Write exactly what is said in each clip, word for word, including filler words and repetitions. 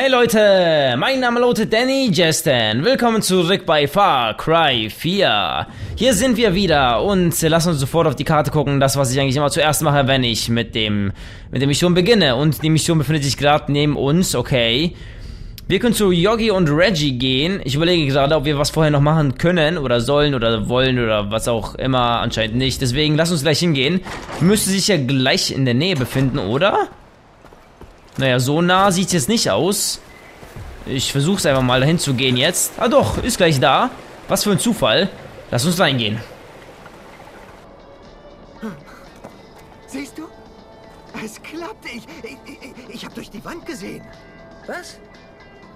Hey Leute, mein Name lautet Danny Jesden. Willkommen zurück bei Far Cry vier. Hier sind wir wieder und lasst uns sofort auf die Karte gucken. Das, was ich eigentlich immer zuerst mache, wenn ich mit dem mit der Mission beginne. Und die Mission befindet sich gerade neben uns, okay. Wir können zu Yogi und Reggie gehen. Ich überlege gerade, ob wir was vorher noch machen können oder sollen oder wollen oder was auch immer. Anscheinend nicht. Deswegen lasst uns gleich hingehen. Müsste sich ja gleich in der Nähe befinden, oder? Naja, so nah sieht es jetzt nicht aus. Ich versuche es einfach mal dahin zu gehen jetzt. Ah doch, ist gleich da. Was für ein Zufall. Lass uns reingehen. Siehst du? Es klappt. Ich, ich, ich habe durch die Wand gesehen. Was?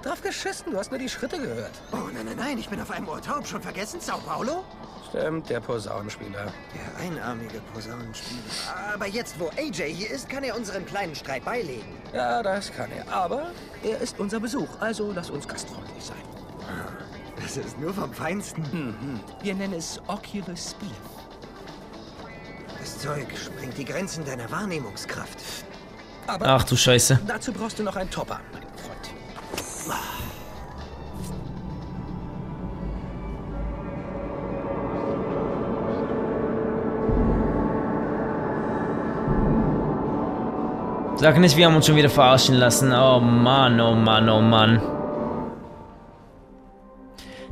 Drauf geschissen, du hast nur die Schritte gehört. Oh nein, nein, nein, ich bin auf einem Ohr taub. Schon vergessen, Sao Paulo? Stimmt, der Posaunenspieler. Der einarmige Posaunenspieler. Aber jetzt, wo A J hier ist, kann er unseren kleinen Streit beilegen. Ja, das kann er. Aber er ist unser Besuch, also lass uns gastfreundlich sein. Das ist nur vom Feinsten. Mhm. Wir nennen es Oculus Speed. Das Zeug sprengt die Grenzen deiner Wahrnehmungskraft. Aber ach du Scheiße. Dazu brauchst du noch einen Topper, mein Freund. Sag nicht, wir haben uns schon wieder verarschen lassen. Oh Mann, oh Mann, oh Mann.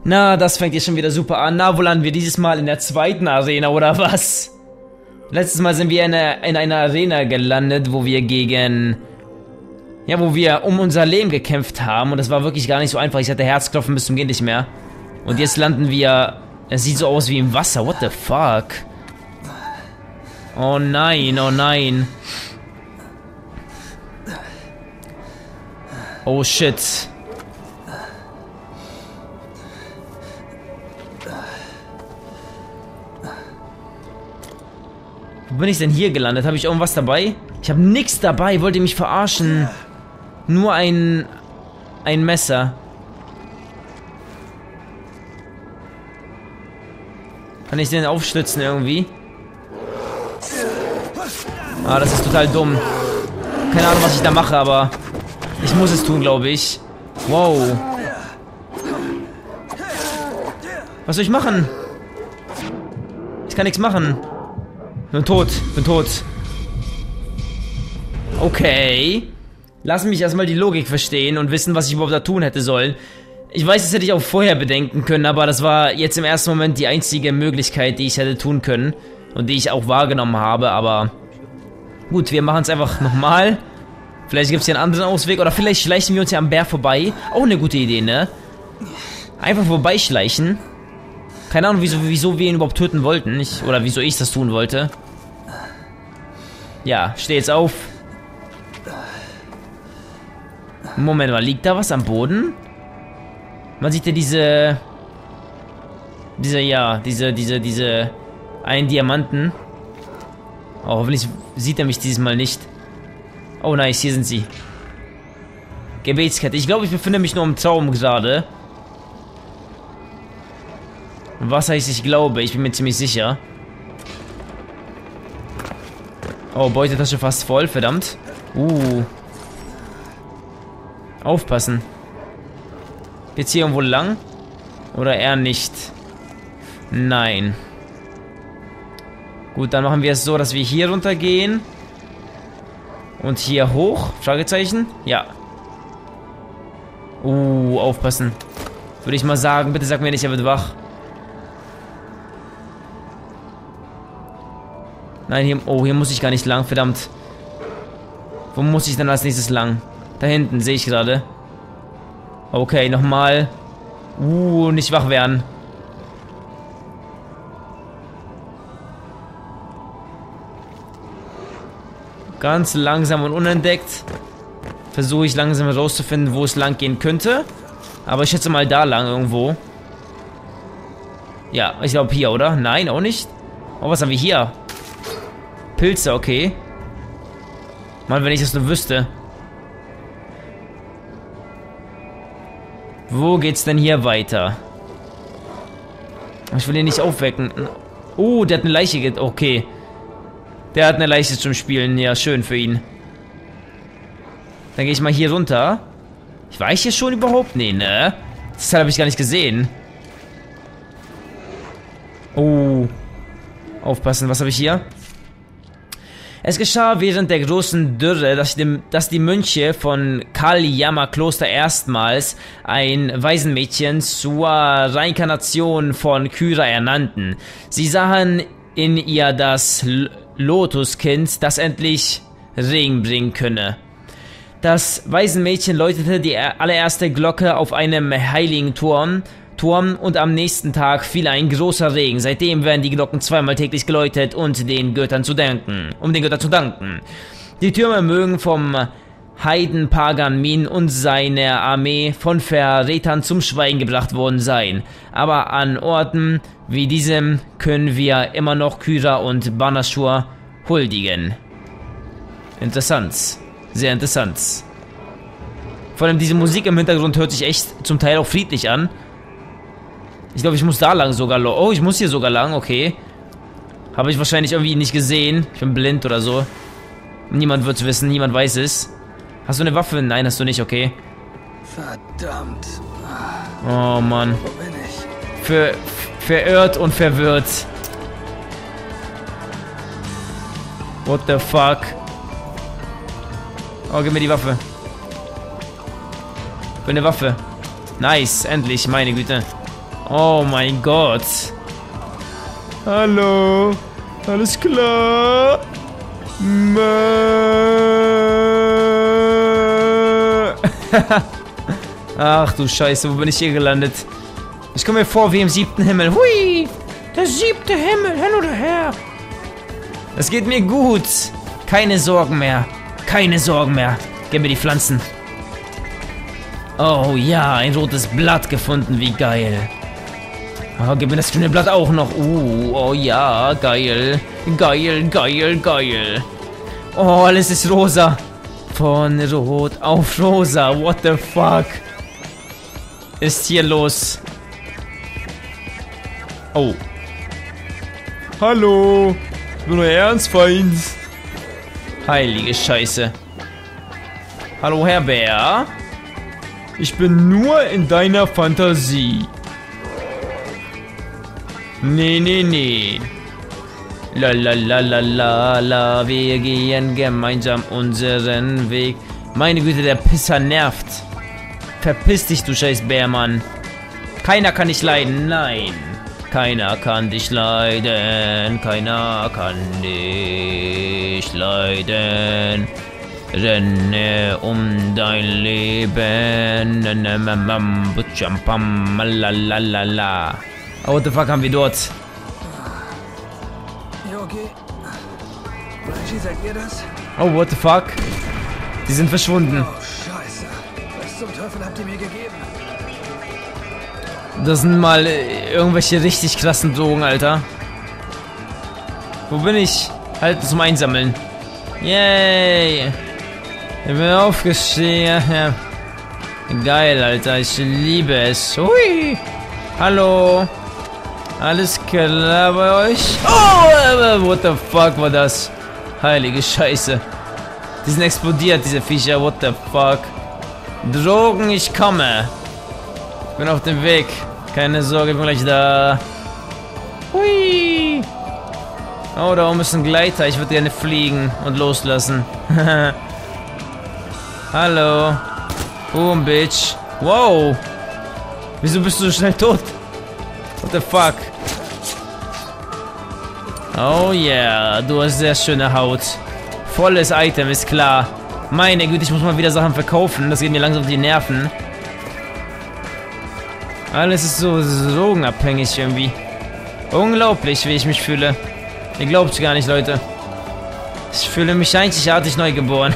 Na, das fängt jetzt schon wieder super an. Na, wo landen wir dieses Mal? In der zweiten Arena, oder was? Letztes Mal sind wir in einer, in einer Arena gelandet, wo wir gegen... Ja, wo wir um unser Leben gekämpft haben. Und das war wirklich gar nicht so einfach. Ich hatte Herzklopfen bis zum Gehen nicht mehr. Und jetzt landen wir... Es sieht so aus wie im Wasser. What the fuck? Oh nein, oh nein. Oh shit. Wo bin ich denn hier gelandet? Habe ich irgendwas dabei? Ich habe nichts dabei. Wollt ihr mich verarschen? Nur ein... ein Messer. Kann ich den aufstützen irgendwie? Ah, das ist total dumm. Keine Ahnung, was ich da mache, aber... ich muss es tun, glaube ich. Wow. Was soll ich machen? Ich kann nichts machen. Bin tot. Bin tot. Okay. Lass mich erstmal die Logik verstehen und wissen, was ich überhaupt da tun hätte sollen. Ich weiß, das hätte ich auch vorher bedenken können, aber das war jetzt im ersten Moment die einzige Möglichkeit, die ich hätte tun können. Und die ich auch wahrgenommen habe, aber... gut, wir machen es einfach nochmal. Vielleicht gibt es hier einen anderen Ausweg. Oder vielleicht schleichen wir uns hier am Bär vorbei. Auch eine gute Idee, ne? Einfach vorbeischleichen. Keine Ahnung, wieso, wieso wir ihn überhaupt töten wollten. Ich, oder wieso ich das tun wollte. Ja, steh jetzt auf. Moment mal, liegt da was am Boden? Man sieht ja diese... Diese, ja, diese, diese, diese... einen Diamanten. Oh, hoffentlich sieht er mich dieses Mal nicht. Oh nice, hier sind sie. Gebetskette. Ich glaube, ich befinde mich nur im Traum gerade. Was heißt ich glaube? Ich bin mir ziemlich sicher. Oh, Beutetasche fast voll, verdammt. Uh. Aufpassen. Geht's hier irgendwo lang? Oder eher nicht? Nein. Gut, dann machen wir es so, dass wir hier runter gehen. Und hier hoch? Fragezeichen? Ja. Uh, aufpassen. Würde ich mal sagen. Bitte sag mir nicht, er wird wach. Nein, hier... oh, hier muss ich gar nicht lang. Verdammt. Wo muss ich denn als nächstes lang? Da hinten, sehe ich gerade. Okay, nochmal. Uh, nicht wach werden. Ganz langsam und unentdeckt versuche ich langsam herauszufinden, wo es lang gehen könnte. Aber ich schätze mal da lang irgendwo. Ja, ich glaube hier, oder? Nein, auch nicht. Oh, was haben wir hier? Pilze, okay. Mann, wenn ich das nur wüsste. Wo geht's denn hier weiter? Ich will ihn nicht aufwecken. Oh, der hat eine Leiche ge... okay. Der hat eine Leiche zum Spielen. Ja, schön für ihn. Dann gehe ich mal hier runter. Ich war ich hier schon überhaupt? Nee, ne? Das Teil habe ich gar nicht gesehen. Oh. Aufpassen, was habe ich hier? Es geschah während der großen Dürre, dass, dem, dass die Mönche von Kaliyama Kloster erstmals ein Waisenmädchen zur Reinkarnation von Kyra ernannten. Sie sahen in ihr das Lotuskind, das endlich Regen bringen könne. Das Waisenmädchen läutete die allererste Glocke auf einem heiligen Turm, Turm und am nächsten Tag fiel ein großer Regen. Seitdem werden die Glocken zweimal täglich geläutet und den Göttern zu danken, um den Göttern zu danken. Die Türme mögen vom Heiden Pagan Min und seiner Armee von Verrätern zum Schweigen gebracht worden sein. Aber an Orten wie diesem können wir immer noch Kyra und Banashur huldigen. Interessant. Sehr interessant. Vor allem diese Musik im Hintergrund hört sich echt zum Teil auch friedlich an. Ich glaube, ich muss da lang sogar... Oh, ich muss hier sogar lang, okay. Habe ich wahrscheinlich irgendwie nicht gesehen. Ich bin blind oder so. Niemand wird es wissen, niemand weiß es. Hast du eine Waffe? Nein, hast du nicht, okay. Verdammt. Oh, Mann. Wo bin ich? Ver verirrt und verwirrt. What the fuck? Oh, gib mir die Waffe. Ich will eine Waffe. Nice, endlich, meine Güte. Oh mein Gott. Hallo. Alles klar. Ach du Scheiße, wo bin ich hier gelandet? Ich komme mir vor wie im siebten Himmel. Hui. Der siebte Himmel, hin oder her. Es geht mir gut. Keine Sorgen mehr. Keine Sorgen mehr. Gib mir die Pflanzen. Oh ja, ein rotes Blatt gefunden. Wie geil. Oh, gib mir das grüne Blatt auch noch. Uh, oh ja, geil. Geil, geil, geil. Oh, alles ist rosa. Von rot auf rosa. What the fuck? Ist hier los? Oh. Hallo. Ich bin euer Ernstfeind. Heilige Scheiße. Hallo, Herr Bär. Ich bin nur in deiner Fantasie. Nee, nee, nee. La, la, la, la, la, la. Wir gehen gemeinsam unseren Weg. Meine Güte, der Pisser nervt. Verpiss dich, du scheiß Bärmann. Keiner kann dich leiden, nein. Keiner kann dich leiden, keiner kann dich leiden. Renne um dein Leben. Lalalala. Oh, what the fuck haben wir dort? Yogi. Reggie, seid ihr das? Oh, what the fuck? Die sind verschwunden. Oh, Scheiße. Was zum Teufel habt ihr mir gegeben? Das sind mal irgendwelche richtig krassen Drogen, Alter. Wo bin ich? Halt zum Einsammeln. Yay! Ich bin aufgestiegen. Geil, Alter. Ich liebe es. Hui! Hallo! Alles klar bei euch? Oh! What the fuck war das? Heilige Scheiße. Die sind explodiert, diese Viecher. What the fuck? Drogen, ich komme. Ich bin auf dem Weg. Keine Sorge, ich bin gleich da. Hui! Oh, da oben ist ein Gleiter. Ich würde gerne fliegen und loslassen. Hallo. Boom, Bitch. Wow. Wieso bist du so schnell tot? What the fuck? Oh yeah. Du hast sehr schöne Haut. Volles Item, ist klar. Meine Güte, ich muss mal wieder Sachen verkaufen. Das geht mir langsam auf die Nerven. Alles ist so drogenabhängig irgendwie. Unglaublich, wie ich mich fühle. Ihr glaubt es gar nicht, Leute. Ich fühle mich einzigartig neugeboren.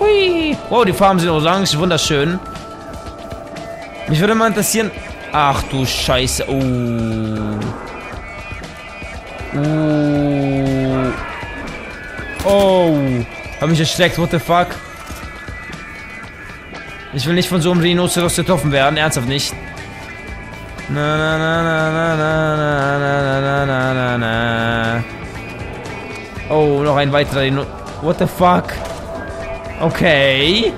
Hui. Wow, die Farben sind orange. Wunderschön. Mich würde mal interessieren... Ach du Scheiße. Oh. Oh. Oh. Hab mich erschreckt. What the fuck? Ich will nicht von so einem Rhinoceros getroffen werden. Ernsthaft nicht. Na na na na na na na na na na. Oh, noch ein weiterer Rhino... What the fuck? Okay.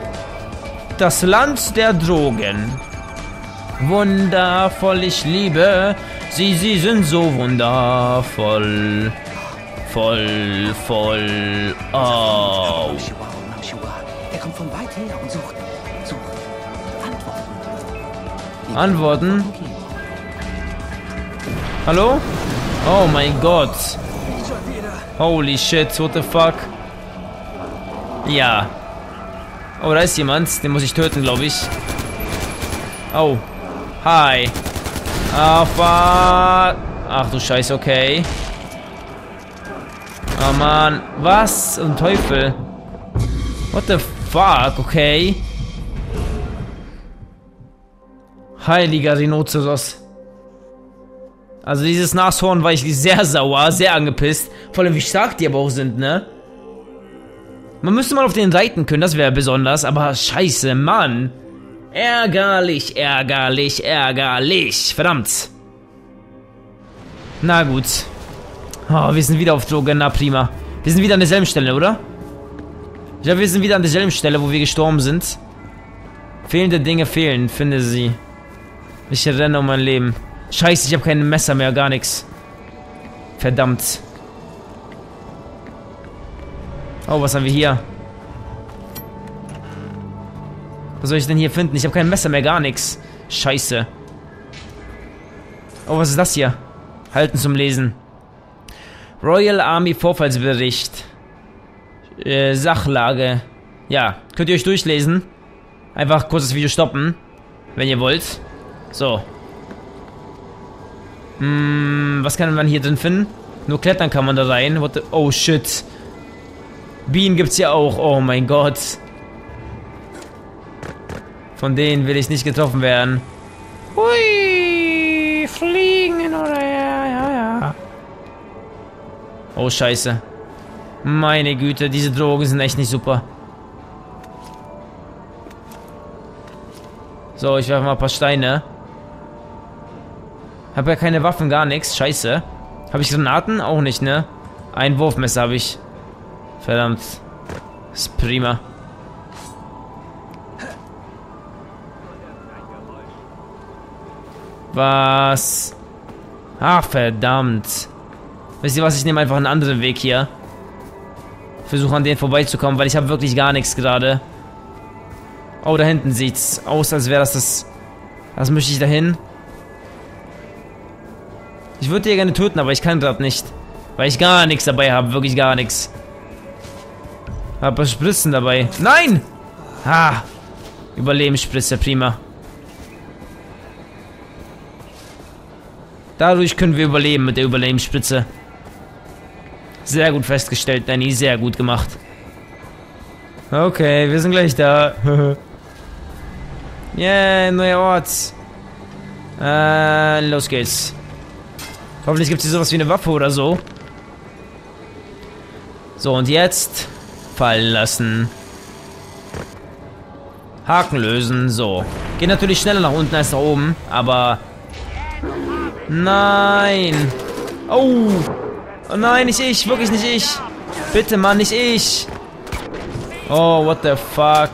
Das Land der Drogen. Wundervoll, ich liebe sie, sie sind so wundervoll. Voll, voll, oh. Er kommt von weit her und sucht, sucht Antworten. Antworten? Hallo? Oh mein Gott. Holy shit, what the fuck? Ja. Oh, da ist jemand. Den muss ich töten, glaube ich. Oh. Hi. Ah, fuck. Ach du Scheiße, okay. Oh Mann. Was? Zum Teufel. What the fuck, okay. Heiliger Rhinoceros. Also dieses Nashorn war ich sehr sauer, sehr angepisst. Vor allem wie stark die aber auch sind, ne? Man müsste mal auf den reiten können, das wäre besonders. Aber scheiße, Mann. Ärgerlich, ärgerlich, ärgerlich. Verdammt. Na gut. Oh, wir sind wieder auf Drogen, na prima. Wir sind wieder an derselben Stelle, oder? Ich glaube, wir sind wieder an derselben Stelle, wo wir gestorben sind. Fehlende Dinge fehlen, finde sie. Ich renne um mein Leben. Scheiße, ich habe kein Messer mehr, gar nichts. Verdammt. Oh, was haben wir hier? Was soll ich denn hier finden? Ich habe kein Messer mehr, gar nichts. Scheiße. Oh, was ist das hier? Halten zum Lesen. Royal Army Vorfallsbericht. Äh, Sachlage. Ja, könnt ihr euch durchlesen. Einfach kurz das Video stoppen, wenn ihr wollt. So. Hm, was kann man hier drin finden? Nur klettern kann man da rein. What the oh, shit. Bienen gibt's ja auch. Oh mein Gott. Von denen will ich nicht getroffen werden. Hui. Fliegen oder ja, ja, ja. Oh, scheiße. Meine Güte, diese Drogen sind echt nicht super. So, ich werfe mal ein paar Steine. Hab ja keine Waffen, gar nichts. Scheiße. Habe ich Granaten? Auch nicht, ne? Ein Wurfmesser habe ich. Verdammt. Ist prima. Was? Ach, verdammt. Wisst ihr was? Ich nehme einfach einen anderen Weg hier. Versuche an denen vorbeizukommen, weil ich habe wirklich gar nichts gerade. Oh, da hinten sieht's aus, als wäre das das... Was möchte ich da hin? Ich würde die gerne töten, aber ich kann gerade nicht. Weil ich gar nichts dabei habe, wirklich gar nichts. Hab ein Spritzen dabei. Nein! Ha! Überlebensspritze, prima. Dadurch können wir überleben mit der Überlebensspritze. Sehr gut festgestellt, Danny. Sehr gut gemacht. Okay, wir sind gleich da. Yeah, neuer Ort. Äh, los geht's. Hoffentlich gibt es hier sowas wie eine Waffe oder so. So, und jetzt... fallen lassen. Haken lösen, so. Geht natürlich schneller nach unten als nach oben, aber... Nein! Oh! Oh nein, nicht ich, wirklich nicht ich! Bitte, Mann, nicht ich! Oh, what the fuck?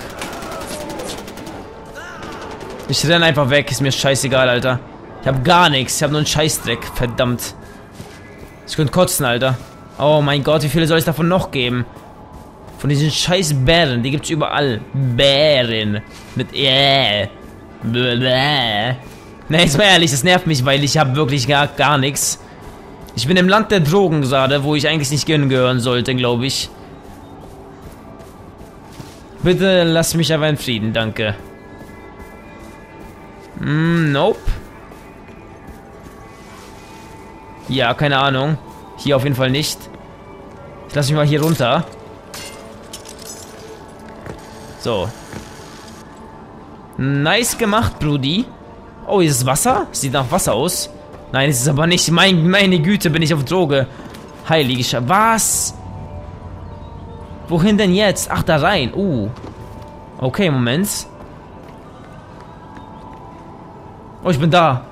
Ich renne einfach weg, ist mir scheißegal, Alter. Ich hab gar nichts, ich hab nur einen Scheißdreck, verdammt. Ich könnte kotzen, Alter. Oh mein Gott, wie viele soll ich davon noch geben? Von diesen scheiß Bären, die gibt's überall. Bären. Mit äh. Bläh. Ne, jetzt mal ehrlich, das nervt mich, weil ich habe wirklich gar, gar nichts. Ich bin im Land der Drogen gerade, wo ich eigentlich nicht hingehören sollte, glaube ich. Bitte lass mich aber in Frieden, danke. Mm, nope. Ja, keine Ahnung. Hier auf jeden Fall nicht. Ich lass mich mal hier runter. So. Nice gemacht, Brudi. Oh, ist es Wasser? Sieht nach Wasser aus. Nein, es ist aber nicht. Mein, meine Güte, bin ich auf Droge. Heilige Sch... Was? Wohin denn jetzt? Ach, da rein. Uh. Okay, Moment. Oh, ich bin da.